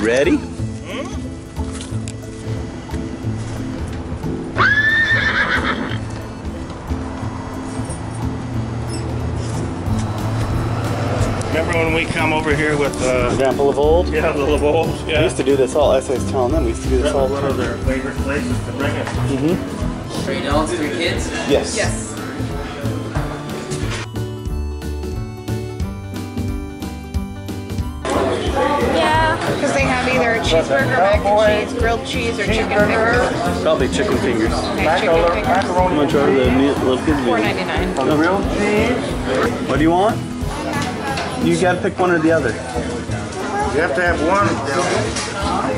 Ready? Remember when we come over here with the example of old? Yeah, the Lavold. Yeah. We used to do this all, as I was telling them, we used to do this all the time. One of their favorite places to bring it. Mm-hmm. For adults, for kids? Yes. Yes. Because they have either a cheeseburger, mac and cheese, grilled cheese, or chicken fingers. Probably chicken fingers. Okay, chicken fingers. I'm going to try the Logan. $4.99. For real? What do you want? You got to pick one or the other. You have to have one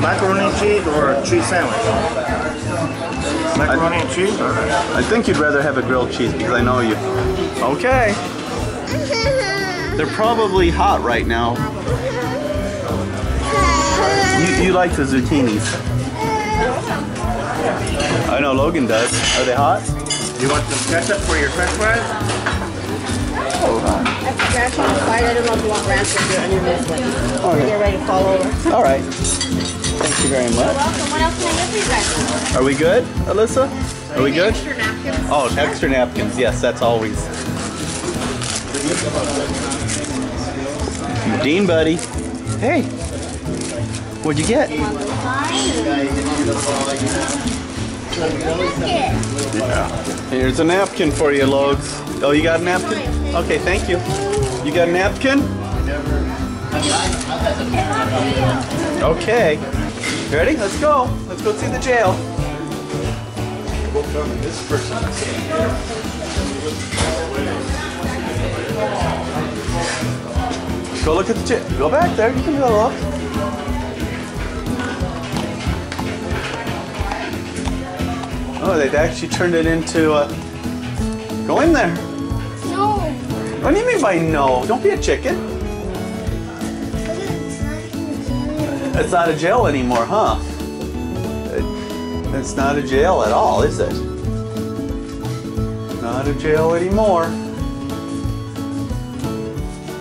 macaroni and cheese or a cheese sandwich. Macaroni and cheese? I think you'd rather have a grilled cheese because I know you. Okay. They're probably hot right now. You like the zucchinis. I know Logan does. Are they hot? You want some ketchup for your french fries? Oh, hot. That's ranch on the side. I don't know if you want ranch with your onion this way. Okay. You're ready to fall over. All right. Thank you very much. You're welcome. What else can I get for you guys? Are we good, Alyssa? Are we good? Extra napkins. Oh, extra napkins. Yes, that's always. Dean, buddy. Hey. What'd you get? Yeah. Here's a napkin for you, Logs. Oh, you got a napkin? Okay, thank you. You got a napkin? Okay. Ready? Let's go. Let's go see the jail. Go look at the jail. Go back there. You can go look. Oh, they've actually turned it into a... Go in there. No. What do you mean by no? Don't be a chicken. It's not a jail anymore, huh? It's not a jail at all, is it? Not a jail anymore.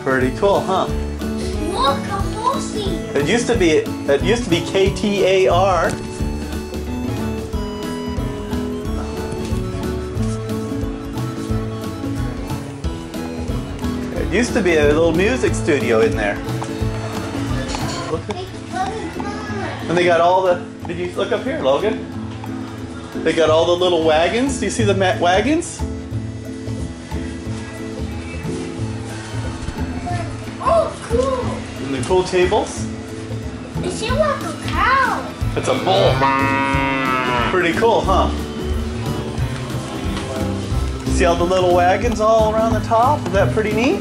Pretty cool, huh? Look, a pussy. It used to be K-T-A-R. Used to be a little music studio in there. And they got all the, did you look up here, Logan? They got all the little wagons. Do you see the mat wagons? Oh, cool. And the cool tables. It seems like a cow. It's a bull. Pretty cool, huh? See all the little wagons all around the top? Is that pretty neat?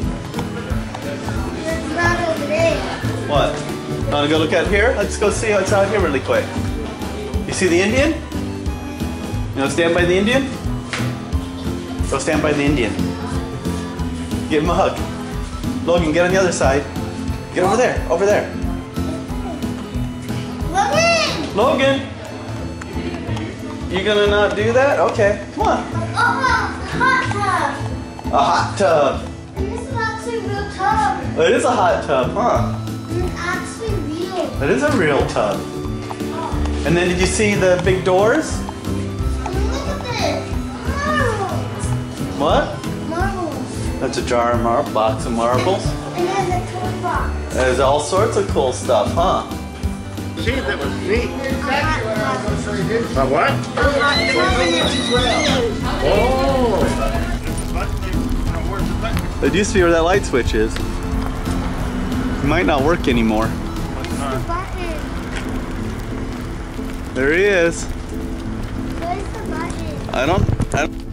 What? Want to go look out here? Let's go see what's out here really quick. You see the Indian? You know, stand by the Indian? Go stand by the Indian. Give him a hug. Logan, get on the other side. Get over there. Over there. Logan! Logan! You gonna not do that? Okay. Come on. A hot tub! A hot tub. And this is actually a real tub. It is a hot tub, huh? It's actually real. It is a real tub. Oh. And then did you see the big doors? Look at this. Marbles. What? Marbles. That's a jar of marbles, box of marbles. And there's a toy box. There's all sorts of cool stuff, huh? See, that was neat. What? Oh! It used to be where that light switch is. It might not work anymore. Where's the button? There he is. Where's the button? I don't.